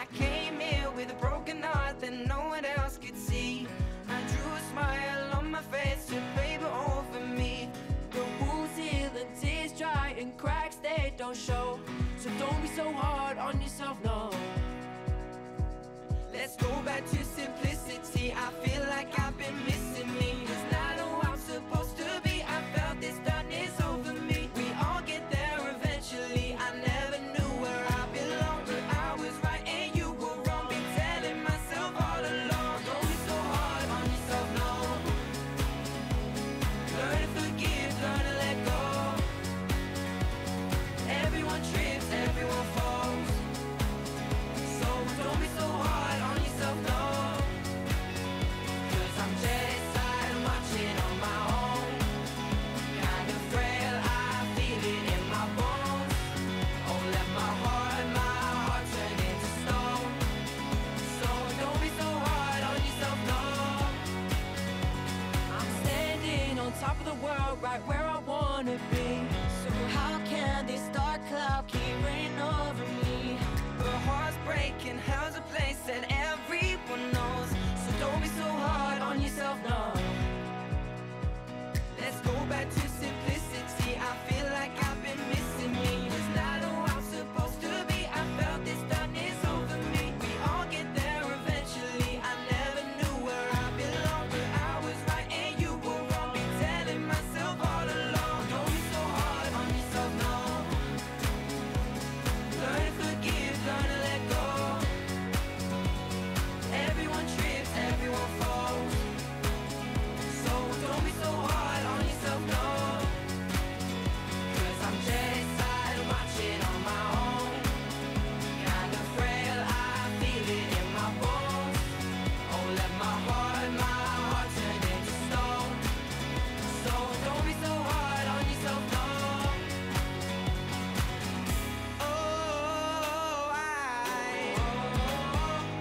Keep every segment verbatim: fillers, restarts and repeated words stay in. I came here with a broken heart that no one else could see. I drew a smile on my face to paper over me. The wounds heal and tears dry and cracks they don't show. So don't be so hard on yourself, no. Let's go back to simplicity. I feel like I've been missing me. It's not who I'm supposed to be. I felt this darkness over me. We all get there eventually. I never knew where I belonged, but I was right and you were wrong. Been telling myself all along, don't be so hard on yourself, no. Learn to forgive, learn to let go. Everyone trips, everyone falls. So don't be so hard on yourself, no. Cause I'm jealous, I'm watching on my own. Kinda frail, I feel it in my bones. Oh, let my heart, my heart turn into stone. So don't be so hard on yourself, no. I'm standing on top of the world, right where I wanna be. So how can this dark cloud keep raining over me? The heart's breaking, hell's a place that everyone knows. So don't be so hard on yourself, no. Let's go back to simplicity. I feel like I've been missing me. It's not who I'm supposed to be. I felt this darkness over me. We all get there eventually. I never knew where I belonged, but I was right and you were wrong. Been telling myself all along, don't be so hard on yourself, no. Learn to forgive, learn to let go. Everyone trips, everyone falls. So don't be so hard on yourself, no. Cause I'm jealous, I'm watching on my own. Kinda frail, I feel it in my bones. Oh, let my heart, my heart turn into stone. So don't be so hard on yourself, no. Oh, I,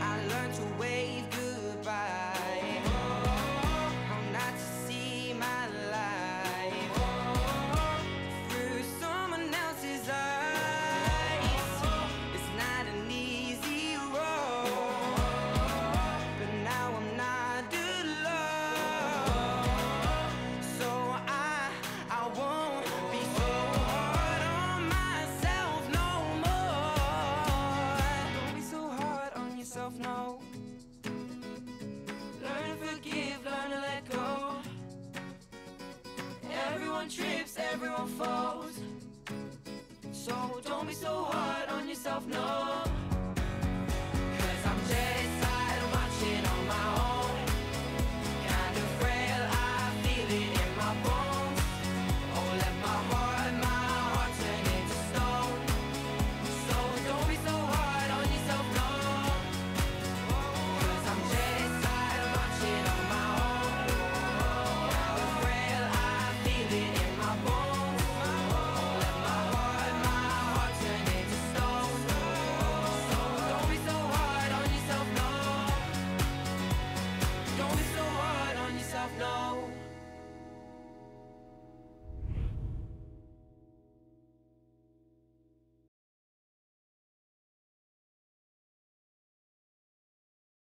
I learned to wave goodbye. How not to see my life through someone else's eyes. It's not an easy road, but now I'm not alone. So I, I won't be so hard on myself no more. Don't be so hard on yourself, no. Learn to forgive, learn to let go. Everyone trips, everyone falls. So don't be so hard on yourself, no.